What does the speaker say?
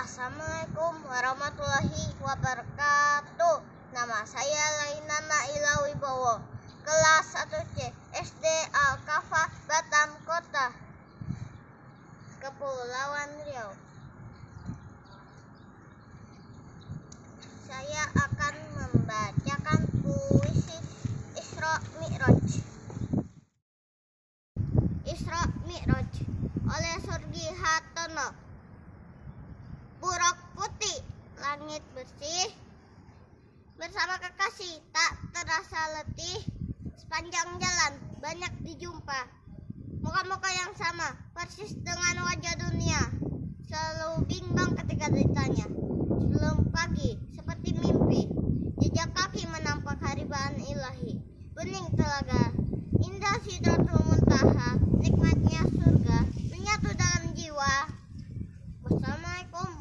Assalamualaikum warahmatullahi wabarakatuh. Nama saya Layyina Nailah Wibowo, kelas 1C SD Alkaffah, Batam Kota Kepulauan Riau. Saya akan membacakan puisi Isra Mi'raj. Isra Mi'raj oleh Surgi Hatono. Buruk putih, langit bersih, bersama kekasih tak terasa letih. Sepanjang jalan banyak dijumpa muka-muka yang sama, persis dengan wajah dunia. Selalu bimbang ketika ditanya. Sebelum pagi seperti mimpi, jejak kaki menampak haribaan ilahi. Bening telaga, indah sidratul muntaha, nikmatnya surga menyatu dalam jiwa. Wassalamualaikum.